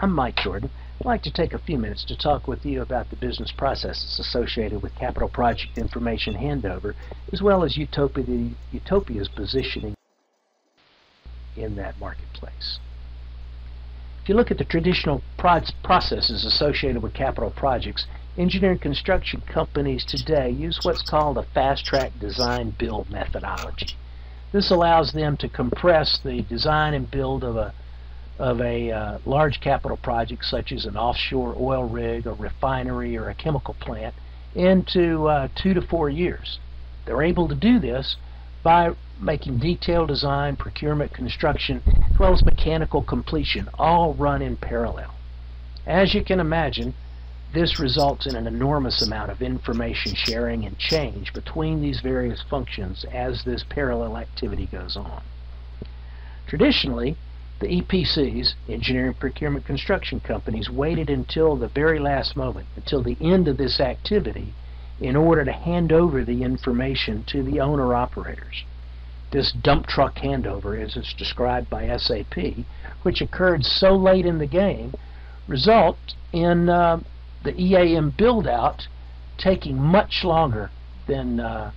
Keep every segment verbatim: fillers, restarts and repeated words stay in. I'm Mike Jordan. I'd like to take a few minutes to talk with you about the business processes associated with capital project information handover, as well as Utopia, the, Utopia's positioning in that marketplace. If you look at the traditional processes associated with capital projects, engineering construction companies today use what's called a fast-track design-build methodology. This allows them to compress the design and build of a of a uh, large capital project, such as an offshore oil rig, a refinery, or a chemical plant, into uh, two to four years. They're able to do this by making detailed design, procurement, construction, as well as mechanical completion, all run in parallel. As you can imagine, this results in an enormous amount of information sharing and change between these various functions as this parallel activity goes on. Traditionally, the E P Cs, engineering, procurement, construction companies, waited until the very last moment, until the end of this activity, in order to hand over the information to the owner-operators. This dump truck handover, as it's described by S A P, which occurred so late in the game, resulted in uh, the E A M build-out taking much longer than uh,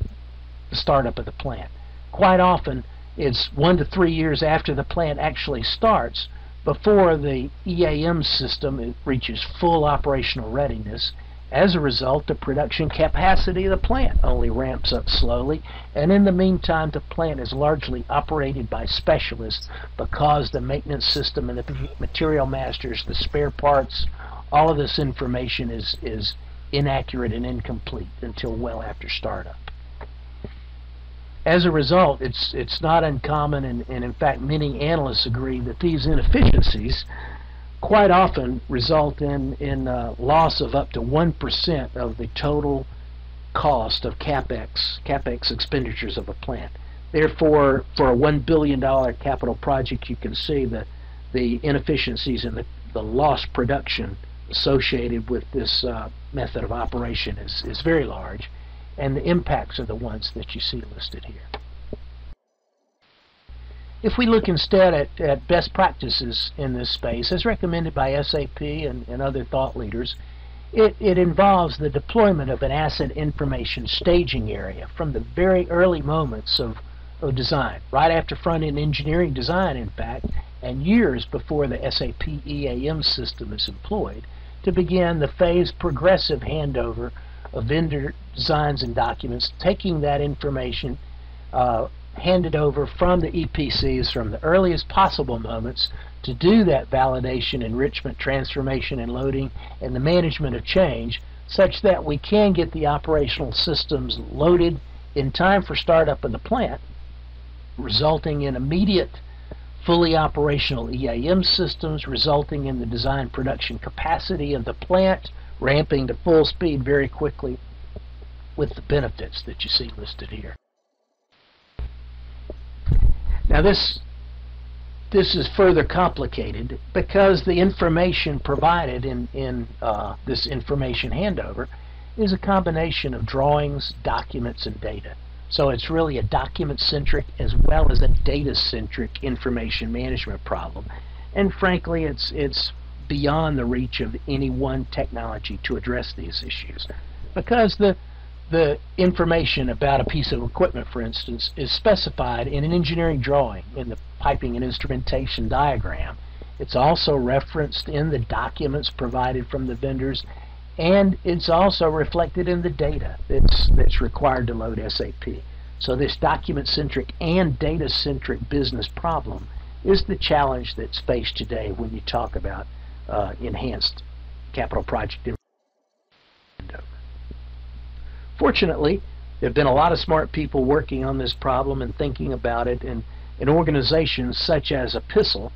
the startup of the plant. Quite often, it's one to three years after the plant actually starts before the E A M system reaches full operational readiness. As a result, the production capacity of the plant only ramps up slowly, and in the meantime, the plant is largely operated by specialists because the maintenance system and the material masters, the spare parts, all of this information is, is inaccurate and incomplete until well after startup. As a result, it's it's not uncommon, and, and in fact many analysts agree that these inefficiencies quite often result in, in a loss of up to one percent of the total cost of CapEx, CapEx expenditures of a plant. Therefore, for a one billion dollar capital project, you can see the, the inefficiencies and the, the lost production associated with this uh, method of operation is, is very large. And the impacts are the ones that you see listed here. If we look instead at, at best practices in this space, as recommended by S A P and, and other thought leaders, it, it involves the deployment of an asset information staging area from the very early moments of, of design, right after front-end engineering design, in fact, and years before the S A P E A M system is employed, to begin the phased progressive handover of vendor designs and documents, taking that information uh, handed over from the E P Cs from the earliest possible moments to do that validation, enrichment, transformation, and loading, and the management of change, such that we can get the operational systems loaded in time for startup of the plant, resulting in immediate, fully operational E A M systems, resulting in the design production capacity of the plant ramping to full speed very quickly, with the benefits that you see listed here. Now this this is further complicated because the information provided in, in uh, this information handover is a combination of drawings, documents, and data. So it's really a document-centric as well as a data-centric information management problem. And frankly, it's it's beyond the reach of any one technology to address these issues, because the the information about a piece of equipment, for instance, is specified in an engineering drawing in the piping and instrumentation diagram. It's also referenced in the documents provided from the vendors, and it's also reflected in the data that's that's required to load S A P. So this document-centric and data-centric business problem is the challenge that's faced today when you talk about Uh, enhanced capital project handover. Fortunately, there have been a lot of smart people working on this problem and thinking about it in, in organizations such as Epistle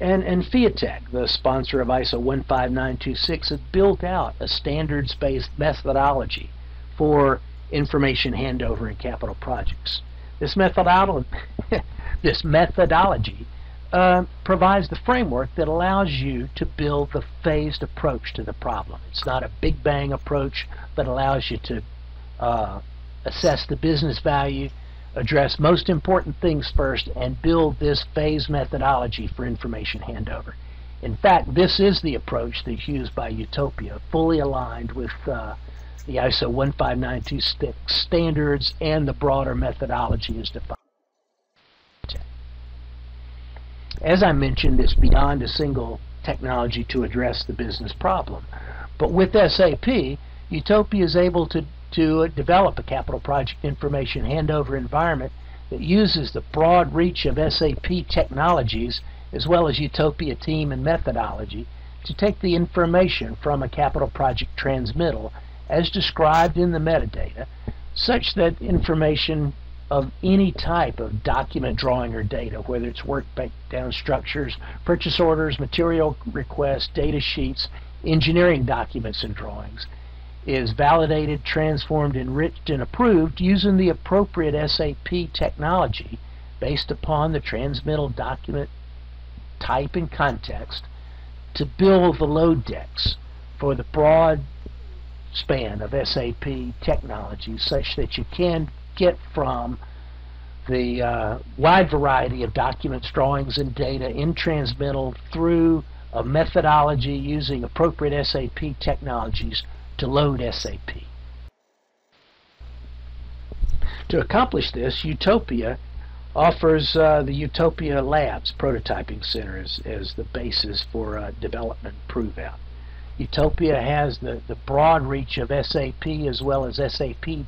and, and Fiatech, the sponsor of I S O one five nine two six, has built out a standards-based methodology for information handover in capital projects. This methodolo this methodology Uh, provides the framework that allows you to build the phased approach to the problem. It's not a big bang approach, but allows you to uh, assess the business value, address most important things first, and build this phased methodology for information handover. In fact, this is the approach that's used by Utopia, fully aligned with uh, the I S O one five nine two six standards and the broader methodology as defined. As I mentioned, it's beyond a single technology to address the business problem. But with S A P, Utopia is able to, to develop a capital project information handover environment that uses the broad reach of S A P technologies as well as Utopia team and methodology to take the information from a capital project transmittal as described in the metadata, such that information of any type of document drawing or data, whether it's work breakdown structures, purchase orders, material requests, data sheets, engineering documents and drawings, is validated, transformed, enriched, and approved using the appropriate S A P technology based upon the transmittal document type and context to build the load decks for the broad span of S A P technology, such that you can get from the uh, wide variety of documents, drawings, and data in transmittal through a methodology using appropriate S A P technologies to load S A P. To accomplish this, Utopia offers uh, the Utopia Labs Prototyping Center as, as the basis for uh, development prove-out. Utopia has the, the broad reach of S A P as well as S A P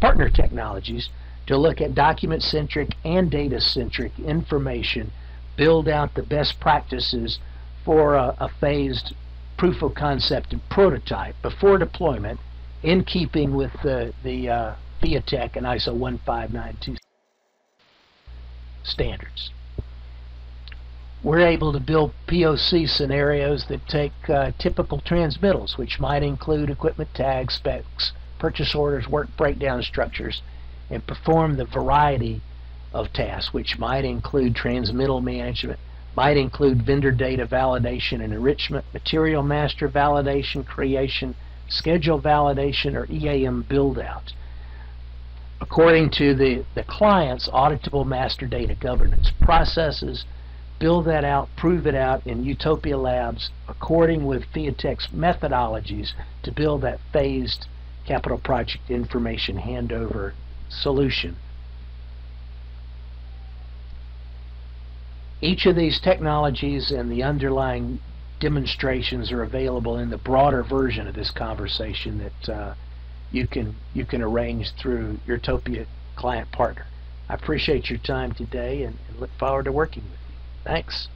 partner technologies to look at document-centric and data-centric information, build out the best practices for a, a phased proof of concept and prototype before deployment, in keeping with the, the uh, Fiatech and I S O one five nine two standards. We're able to build P O C scenarios that take uh, typical transmittals, which might include equipment tags, specs, purchase orders, work breakdown structures, and perform the variety of tasks, which might include transmittal management, might include vendor data validation and enrichment, material master validation, creation, schedule validation, or E A M build-out, according to the, the client's auditable master data governance processes. Build that out, prove it out in Utopia Labs, according with Fiatech's methodologies, to build that phased capital project information handover solution. Each of these technologies and the underlying demonstrations are available in the broader version of this conversation that uh, you can you can arrange through Utopia Client Partner. I appreciate your time today and, and look forward to working with you. Thanks.